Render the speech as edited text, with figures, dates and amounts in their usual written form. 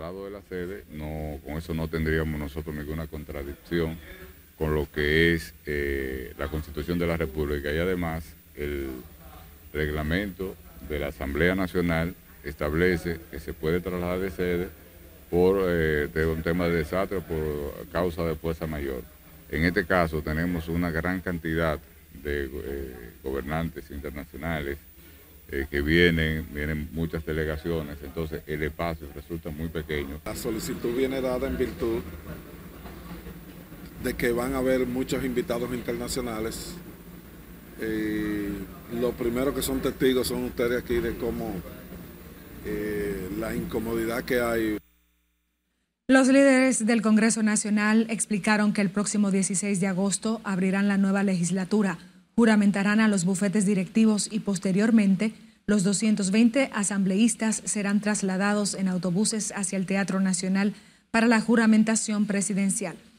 lado de la sede, no, con eso no tendríamos nosotros ninguna contradicción con lo que es la Constitución de la República, y además el reglamento de la Asamblea Nacional establece que se puede trasladar de sede por de un tema de desastre o por causa de fuerza mayor. En este caso tenemos una gran cantidad de gobernantes internacionales que vienen muchas delegaciones, entonces el espacio resulta muy pequeño. La solicitud viene dada en virtud de que van a haber muchos invitados internacionales. Lo primero que son testigos son ustedes aquí de cómo la incomodidad que hay. Los líderes del Congreso Nacional explicaron que el próximo 16 de agosto abrirán la nueva legislatura, juramentarán a los bufetes directivos y posteriormente los 220 asambleístas serán trasladados en autobuses hacia el Teatro Nacional para la juramentación presidencial.